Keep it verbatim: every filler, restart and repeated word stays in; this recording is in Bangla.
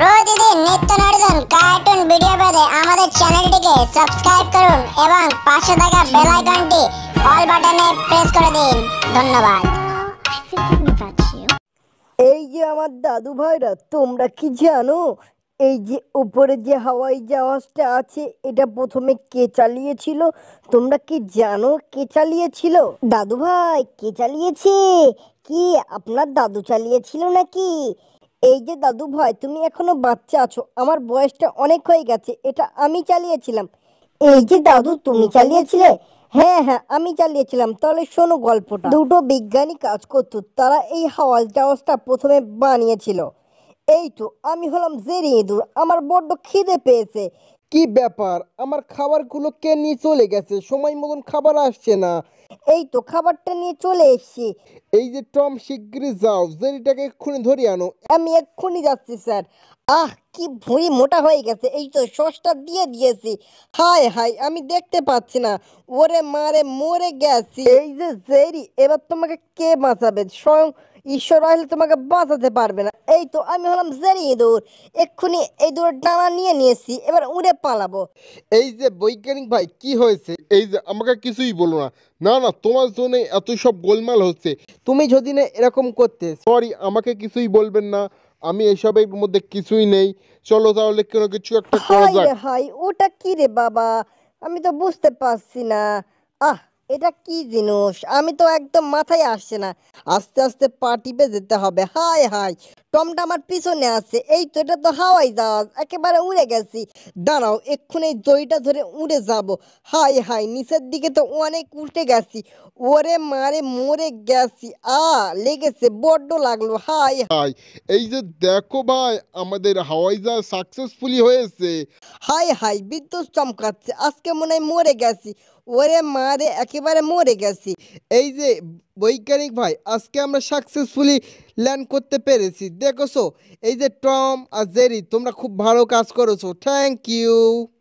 প্রতিদিন নিত্য নতুন কার্টুন ভিডিও পেতে আমাদের চ্যানেলটিকে সাবস্ক্রাইব করুন এবং পাশে থাকা বেল আইকনটি অল বাটনে প্রেস করে দিন। ধন্যবাদ। এই যে আমার দাদু ভাইরা, তোমরা কি জানো এই যে উপরে যে হাওয়াই জাহাজটা আছে এটা প্রথমে কে চালিয়েছিল? তোমরা কি জানো কে চালিয়েছিল? দাদু ভাই কে চালিয়েছে? কি আপনার দাদু চালিয়েছিল নাকি? এই যে দাদু ভাই, তুমি এখনো বাচ্চা আছো, আমার বয়সটা অনেক হয়ে গেছে, এটা আমি চালিয়েছিলাম। এই যে দাদু, তুমি চালিয়েছিলে? হ্যাঁ হ্যাঁ আমি চালিয়েছিলাম। তাহলে শোনো গল্পটা। দুটো বিজ্ঞানী কাজ করতো, তারা এই হাওয়াই জাহাজটা প্রথমে বানিয়েছিল। এই তো আমি হলাম জেরি ইঁদুর, আমার বড্ড খিদে পেয়েছে। কি ব্যাপার, আমার খাবারগুলো কে নিয়ে চলে গেছে? সময় মতন খাবার আসছে না। এই তো খাবারটা নিয়ে চলে এসেছি। এই যে টম, শিগগিরই যাও, জেরিটাকে এক্ষুনি ধরে আনো। আমি এক্ষুনি যাচ্ছি স্যার। আহ কি ভুঁড়ি মোটা হয়ে গেছে, এই তো সসটা দিয়ে দিয়েছি। হায় হায় আমি দেখতে পাচ্ছি না, ওরে মারে মরে গেছি। এই যে জেরি, এবার তোমাকে কে বাঁচাবে? স্বয়ং ঈশ্বর আসলে তোমাকে বাঁচাতে পারবে না। এই তো আমি হলাম জেরি ইঁদুর, এক্ষুনি এই দূর ডানা নিয়ে নিয়েছি, এবার উড়ে পালাবো। এই যে বৈজ্ঞানিক ভাই, কি হয়েছে? এই যে আমাকে কিছুই বলো না। না না তোমার জন্য এত সব গোলমাল হচ্ছে, তুমি যদি না এরকম করতে। সরি, আমাকে কিছুই বলবেন না, আমি এসবের মধ্যে কিছুই নেই। চলো তাহলে কোনো কিছু একটা করা যাক। হাই ওটা কি রে বাবা, আমি তো বুঝতে পারছি না। আহ এটা কি জিনিস, আমি তো একদম মাথায় আসছে না। আস্তে আস্তে পা টিপে যেতে হবে। হাই হাই টমটা আমার পিছনে আছে। এই তো এটা তো হাওয়াই জাহাজ, একেবারে উড়ে গেছি। দাঁড়াও এক্ষুনি দড়িটা ধরে উড়ে যাব। হাই হাই নিচের দিকে তো অনেক উঠে গেছি, ওরে মারে মরে গেছি। আ লেগেছে, বড্ড লাগলো। হাই হাই এই যে দেখো ভাই, আমাদের হাওয়াই জাহাজ সাকসেসফুলি হয়েছে। হাই হাই বিদ্যুৎ চমকাচ্ছে, আজকে মনে হয় মরে গেছি, ওরে মারে একেবারে মরে গেছি। এই যে বৈজ্ঞানিক ভাই, আজকে আমরা সাকসেসফুলি ল্যান্ড করতে পেরেছি, দেখোছো? এই যে টম আর জেরি, তোমরা খুব ভালো কাজ করেছো, থ্যাংক ইউ।